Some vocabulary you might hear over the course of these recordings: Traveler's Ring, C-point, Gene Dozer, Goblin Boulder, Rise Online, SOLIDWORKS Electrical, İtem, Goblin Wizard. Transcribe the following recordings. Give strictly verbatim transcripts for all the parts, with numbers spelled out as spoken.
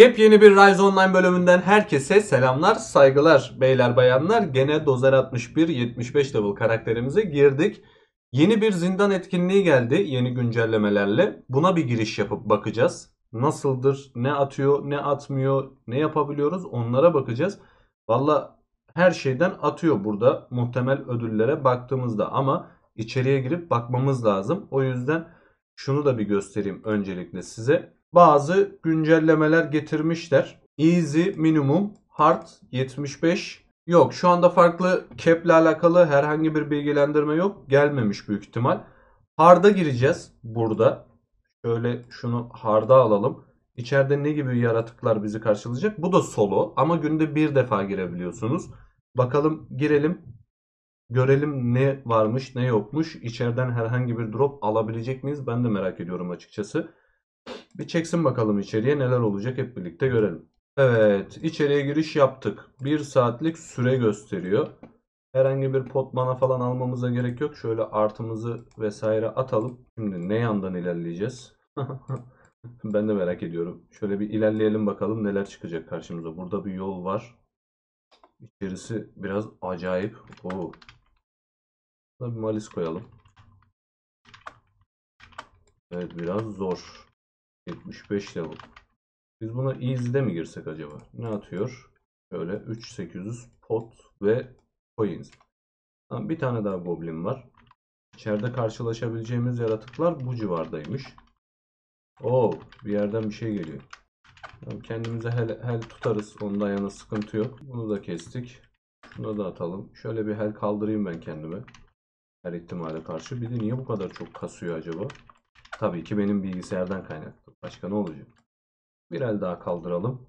Yepyeni bir Rise Online bölümünden herkese selamlar, saygılar beyler bayanlar. Gene Dozer altmış bir yetmiş beş level karakterimize girdik. Yeni bir zindan etkinliği geldi yeni güncellemelerle. Buna bir giriş yapıp bakacağız. Nasıldır, ne atıyor, ne atmıyor, ne yapabiliyoruz onlara bakacağız. Valla her şeyden atıyor burada muhtemel ödüllere baktığımızda ama içeriye girip bakmamız lazım. O yüzden şunu da bir göstereyim öncelikle size. Bazı güncellemeler getirmişler. Easy, minimum, hard, yetmiş beş. Yok, şu anda farklı cap ile alakalı herhangi bir bilgilendirme yok. Gelmemiş büyük ihtimal. Hard'a gireceğiz burada. Şöyle şunu hard'a alalım. İçeride ne gibi yaratıklar bizi karşılayacak? Bu da solo ama günde bir defa girebiliyorsunuz. Bakalım, girelim. Görelim ne varmış ne yokmuş. İçeriden herhangi bir drop alabilecek miyiz? Ben de merak ediyorum açıkçası. Bir çeksin bakalım içeriye neler olacak, hep birlikte görelim. Evet, içeriye giriş yaptık. bir saatlik süre gösteriyor. Herhangi bir pot mana falan almamıza gerek yok. Şöyle artımızı vesaire atalım. Şimdi ne yandan ilerleyeceğiz? Ben de merak ediyorum. Şöyle bir ilerleyelim bakalım neler çıkacak karşımıza. Burada bir yol var. İçerisi biraz acayip. Oo. Burada bir malis koyalım. Evet, biraz zor. yetmiş beş level. Biz buna easy'de mi girsek acaba? Ne atıyor? Şöyle üç bin sekiz yüz pot ve coins. Tamam, bir tane daha goblin var. İçeride karşılaşabileceğimiz yaratıklar bu civardaymış. Oo, bir yerden bir şey geliyor. Tamam, kendimize hel, hel tutarız. Onda yana sıkıntı yok. Bunu da kestik. Şunu da atalım. Şöyle bir hel kaldırayım ben kendime. Her ihtimale karşı. Bir de niye bu kadar çok kasıyor acaba? Tabii ki benim bilgisayardan kaynaklı. Başka ne olacak? Bir el daha kaldıralım.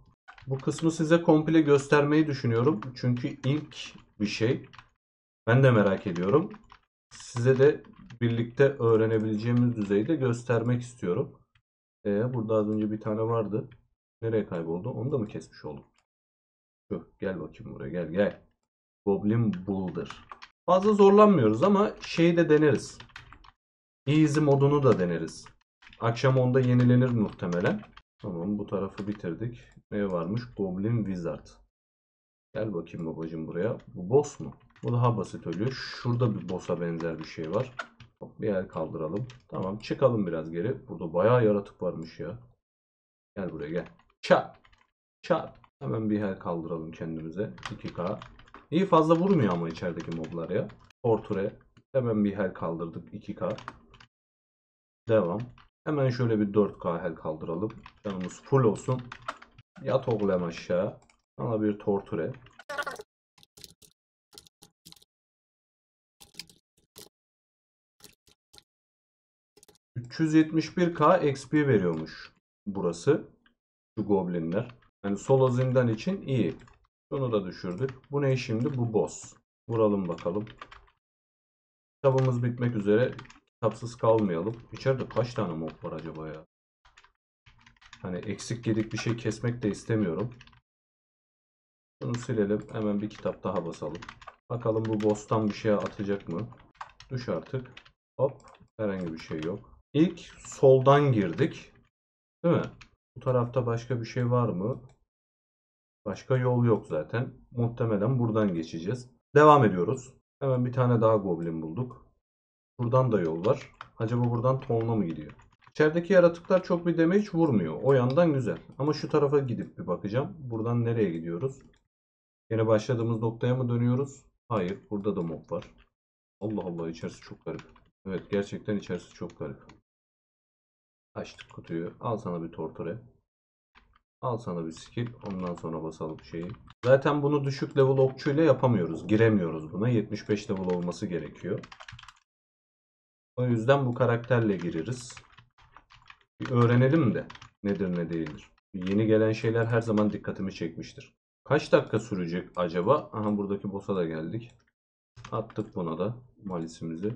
Bu kısmı size komple göstermeyi düşünüyorum. Çünkü ilk bir şey. Ben de merak ediyorum. Size de birlikte öğrenebileceğimiz düzeyde göstermek istiyorum. Ee, burada az önce bir tane vardı. Nereye kayboldu? Onu da mı kesmiş oldum? Şu, gel bakayım buraya. Gel gel. Goblin Boulder. Fazla zorlanmıyoruz ama şeyi de deneriz. Easy modunu da deneriz. Akşam onda yenilenir muhtemelen. Tamam, bu tarafı bitirdik. Ne varmış? Goblin Wizard. Gel bakayım babacığım buraya. Bu boss mu? Bu daha basit ölüyor. Şurada bir boss'a benzer bir şey var. Bir el kaldıralım. Tamam, çıkalım biraz geri. Burada bayağı yaratık varmış ya. Gel buraya gel. Çat. Çat. Hemen bir el kaldıralım kendimize. iki K. İyi, fazla vurmuyor ama içerideki moblar ya. Torture. Hemen bir el kaldırdık. iki K. Devam. Hemen şöyle bir dört K hel kaldıralım. Canımız full olsun. Yat oğlum aşağı. Sana bir torture. üç yüz yetmiş bir K X P veriyormuş burası. Şu goblinler. Yani solo zindan için iyi. Bunu da düşürdük. Bu ne şimdi? Bu boss. Vuralım bakalım. Kitabımız bitmek üzere. Kitapsız kalmayalım. İçeride kaç tane mob var acaba ya? Hani eksik yedik bir şey kesmek de istemiyorum. Bunu silelim. Hemen bir kitap daha basalım. Bakalım bu boss'tan bir şey atacak mı? Düş artık. Hop. Herhangi bir şey yok. İlk soldan girdik. Değil mi? Bu tarafta başka bir şey var mı? Başka yol yok zaten. Muhtemelen buradan geçeceğiz. Devam ediyoruz. Hemen bir tane daha goblin bulduk. Buradan da yol var. Acaba buradan tonla mı gidiyor? İçerideki yaratıklar çok bir damage vurmuyor. O yandan güzel. Ama şu tarafa gidip bir bakacağım. Buradan nereye gidiyoruz? Yine başladığımız noktaya mı dönüyoruz? Hayır. Burada da mob var. Allah Allah, içerisi çok garip. Evet, gerçekten içerisi çok garip. Açtık kutuyu. Al sana bir torture. Al sana bir skill. Ondan sonra basalım şeyi. Zaten bunu düşük level okçuyla yapamıyoruz. Giremiyoruz buna. yetmiş beş level olması gerekiyor. O yüzden bu karakterle gireriz. Bir öğrenelim de nedir ne değildir. Yeni gelen şeyler her zaman dikkatimi çekmiştir. Kaç dakika sürecek acaba? Aha, buradaki boss'a da geldik. Attık buna da malisimizi.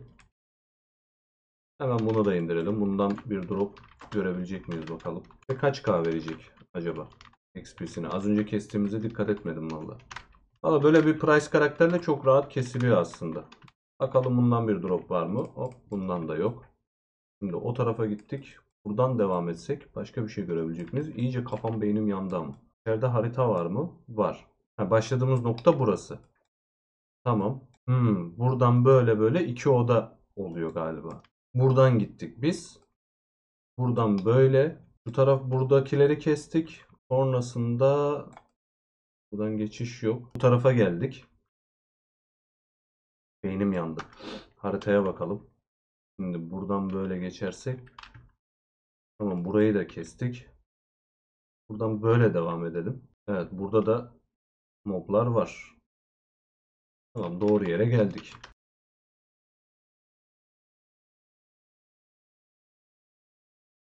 Hemen bunu da indirelim. Bundan bir drop görebilecek miyiz bakalım. Ve kaç K verecek acaba X P'sini? Az önce kestiğimize dikkat etmedim valla. Valla böyle bir price karakterle çok rahat kesiliyor aslında. Bakalım bundan bir drop var mı? Hop, bundan da yok. Şimdi o tarafa gittik. Buradan devam etsek başka bir şey görebilecek miyiz? İyice kafam beynim yandı ama. İçeride harita var mı? Var. Ha, başladığımız nokta burası. Tamam. Hmm, buradan böyle böyle iki oda oluyor galiba. Buradan gittik biz. Buradan böyle. Bu taraf buradakileri kestik. Sonrasında buradan geçiş yok. Bu tarafa geldik. Beynim yandı. Haritaya bakalım. Şimdi buradan böyle geçersek. Tamam, burayı da kestik. Buradan böyle devam edelim. Evet, burada da moblar var. Tamam, doğru yere geldik.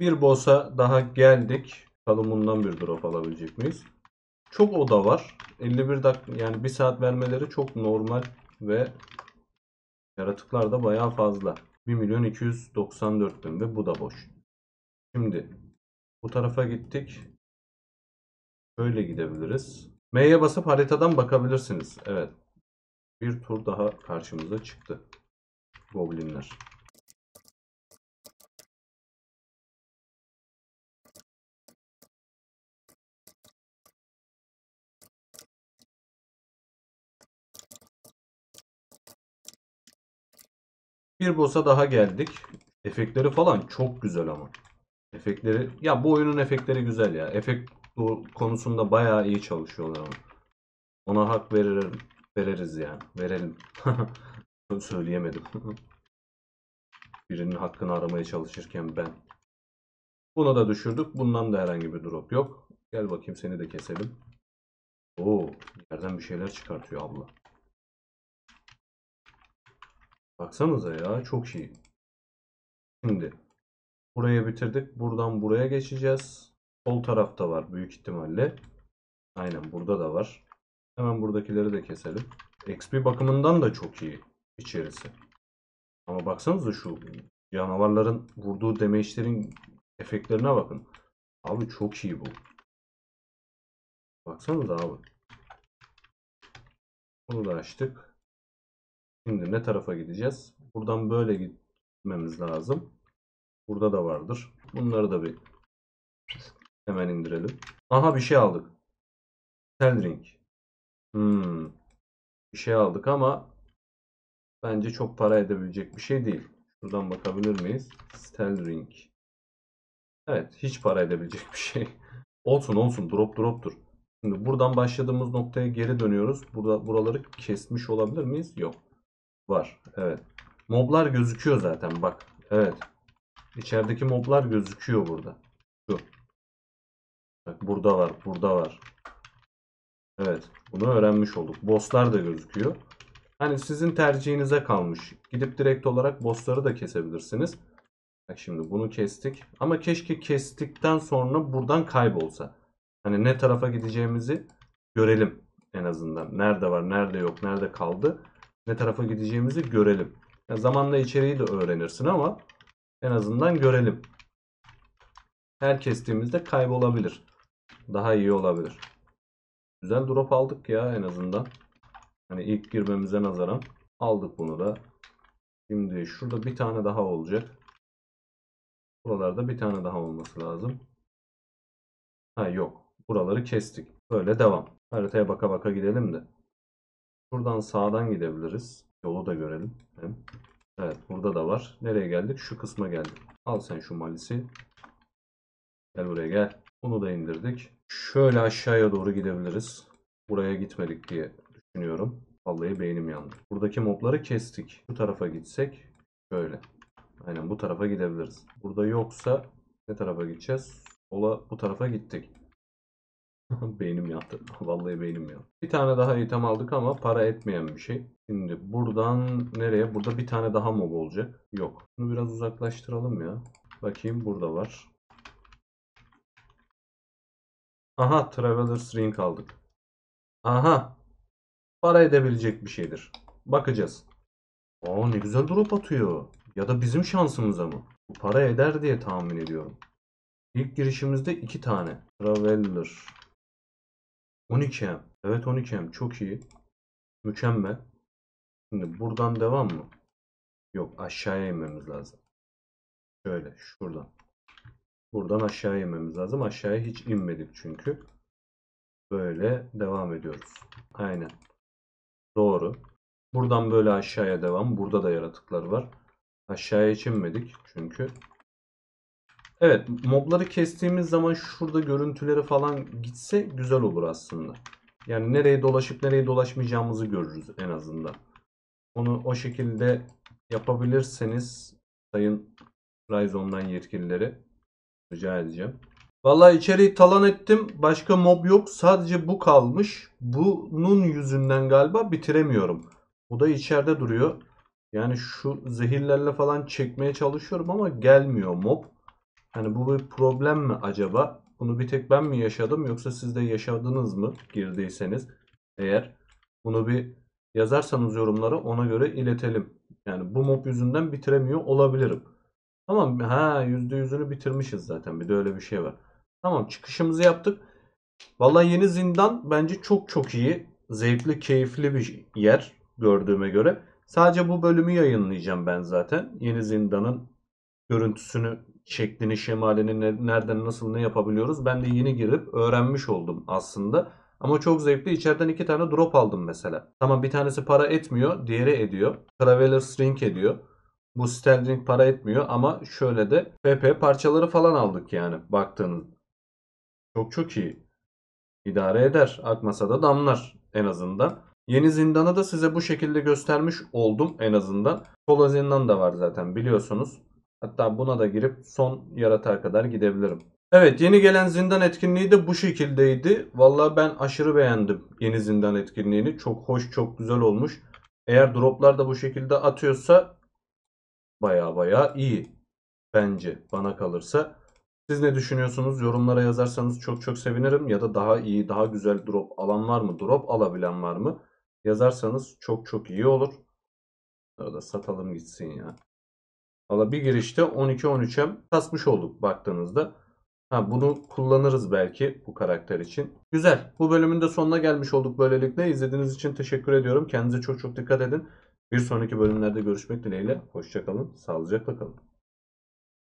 Bir boss'a daha geldik. Bakalım bundan bir drop alabilecek miyiz? Çok oda var. elli bir dakika, yani bir saat vermeleri çok normal ve yaratıklar da bayağı fazla. bir milyon iki yüz doksan dört bin ve bu da boş. Şimdi bu tarafa gittik. Böyle gidebiliriz. M'ye basıp haritadan bakabilirsiniz. Evet. Bir tur daha karşımıza çıktı. Goblinler. Bir boss'a daha geldik. Efektleri falan çok güzel ama. Efektleri, ya bu oyunun efektleri güzel ya. Efekt bu konusunda bayağı iyi çalışıyorlar ama. Ona hak verir, veririz yani. Verelim. Söyleyemedim. Birinin hakkını aramaya çalışırken ben. Bunu da düşürdük. Bundan da herhangi bir drop yok. Gel bakayım, seni de keselim. Oo, yerden bir şeyler çıkartıyor abla. Baksanıza ya, çok iyi. Şimdi buraya bitirdik. Buradan buraya geçeceğiz. Sol tarafta var büyük ihtimalle. Aynen, burada da var. Hemen buradakileri de keselim. X P bakımından da çok iyi içerisi. Ama baksanıza şu canavarların vurduğu damage'lerin efektlerine bakın. Abi çok iyi bu. Baksanıza abi. Bunu da açtık. Şimdi ne tarafa gideceğiz? Buradan böyle gitmemiz lazım. Burada da vardır. Bunları da bir hemen indirelim. Aha, bir şey aldık. Traveler's Ring. Hmm. Bir şey aldık ama bence çok para edebilecek bir şey değil. Şuradan bakabilir miyiz? Traveler's Ring. Evet, hiç para edebilecek bir şey. Olsun olsun, drop droptur. Şimdi buradan başladığımız noktaya geri dönüyoruz. Burada buraları kesmiş olabilir miyiz? Yok. Var. Evet. Moblar gözüküyor zaten. Bak. Evet. İçerideki moblar gözüküyor burada. Şu. Bak, burada var. Burada var. Evet. Bunu öğrenmiş olduk. Bosslar da gözüküyor. Hani sizin tercihinize kalmış. Gidip direkt olarak bossları da kesebilirsiniz. Bak, şimdi bunu kestik. Ama keşke kestikten sonra buradan kaybolsa. Hani ne tarafa gideceğimizi görelim en azından. Nerede var, nerede yok, nerede kaldı. Ne tarafa gideceğimizi görelim. Yani zamanla içeriği de öğrenirsin ama en azından görelim. Her kestiğimizde kaybolabilir. Daha iyi olabilir. Güzel drop aldık ya en azından. Hani ilk girmemize nazaran aldık bunu da. Şimdi şurada bir tane daha olacak. Buralarda bir tane daha olması lazım. Ha yok. Buraları kestik. Böyle devam. Haritaya baka baka gidelim de. Buradan sağdan gidebiliriz. Yolu da görelim. Evet, burada da var. Nereye geldik? Şu kısma geldik. Al sen şu malisi. Gel buraya gel. Bunu da indirdik. Şöyle aşağıya doğru gidebiliriz. Buraya gitmedik diye düşünüyorum. Vallahi beynim yandı. Buradaki mobları kestik. Bu tarafa gitsek şöyle. Aynen, bu tarafa gidebiliriz. Burada yoksa ne tarafa gideceğiz? Ola bu tarafa gittik. Beynim yattı. Vallahi beynim yattı. Bir tane daha item aldık ama para etmeyen bir şey. Şimdi buradan nereye? Burada bir tane daha mob olacak. Yok. Bunu biraz uzaklaştıralım ya. Bakayım, burada var. Aha, Traveler's Ring aldık. Aha. Para edebilecek bir şeydir. Bakacağız. Aa, ne güzel drop atıyor. Ya da bizim şansımıza mı? Bu para eder diye tahmin ediyorum. İlk girişimizde iki tane. Traveler. on iki M. Evet, on iki M. Çok iyi. Mükemmel. Şimdi buradan devam mı? Yok, aşağıya inmemiz lazım. Şöyle şuradan. Buradan aşağı inmemiz lazım. Aşağıya hiç inmedik çünkü. Böyle devam ediyoruz. Aynen. Doğru. Buradan böyle aşağıya devam. Burada da yaratıklar var. Aşağıya hiç inmedik çünkü. Evet, mobları kestiğimiz zaman şurada görüntüleri falan gitse güzel olur aslında. Yani nereye dolaşıp nereye dolaşmayacağımızı görürüz en azından. Onu o şekilde yapabilirseniz sayın Rise Online yetkilileri rica edeceğim. Vallahi içeriği talan ettim. Başka mob yok. Sadece bu kalmış. Bunun yüzünden galiba bitiremiyorum. Bu da içeride duruyor. Yani şu zehirlerle falan çekmeye çalışıyorum ama gelmiyor mob. Hani bu bir problem mi acaba? Bunu bir tek ben mi yaşadım yoksa siz de yaşadınız mı girdiyseniz? Eğer bunu bir yazarsanız yorumlara ona göre iletelim. Yani bu mob yüzünden bitiremiyor olabilirim. Tamam, ha yüzde yüzünü bitirmişiz zaten, bir de öyle bir şey var. Tamam, çıkışımızı yaptık. Vallahi yeni zindan bence çok çok iyi. Zevkli, keyifli bir yer gördüğüme göre. Sadece bu bölümü yayınlayacağım ben zaten. Yeni zindanın görüntüsünü, şeklini, şemalini, nereden nasıl ne yapabiliyoruz. Ben de yeni girip öğrenmiş oldum aslında. Ama çok zevkli. İçeriden iki tane drop aldım mesela. Tamam, bir tanesi para etmiyor. Diğeri ediyor. Traveler's Ring ediyor. Bu Stealth Ring para etmiyor. Ama şöyle de P P parçaları falan aldık yani. Baktığınız. Çok çok iyi. İdare eder. Akmasa da damlar en azından. Yeni zindanı da size bu şekilde göstermiş oldum en azından. Kola zindan da var zaten biliyorsunuz. Hatta buna da girip son yaratığa kadar gidebilirim. Evet, yeni gelen zindan etkinliği de bu şekildeydi. Vallahi ben aşırı beğendim yeni zindan etkinliğini. Çok hoş, çok güzel olmuş. Eğer droplar da bu şekilde atıyorsa baya baya iyi. Bence bana kalırsa. Siz ne düşünüyorsunuz? Yorumlara yazarsanız çok çok sevinirim. Ya da daha iyi, daha güzel drop alan var mı? Drop alabilen var mı? Yazarsanız çok çok iyi olur. Orada satalım gitsin ya. Valla bir girişte on iki on üçe kasmış olduk baktığınızda. Ha, bunu kullanırız belki bu karakter için. Güzel. Bu bölümün de sonuna gelmiş olduk böylelikle. İzlediğiniz için teşekkür ediyorum. Kendinize çok çok dikkat edin. Bir sonraki bölümlerde görüşmek dileğiyle. Hoşça kalın. Sağlıcakla kalın.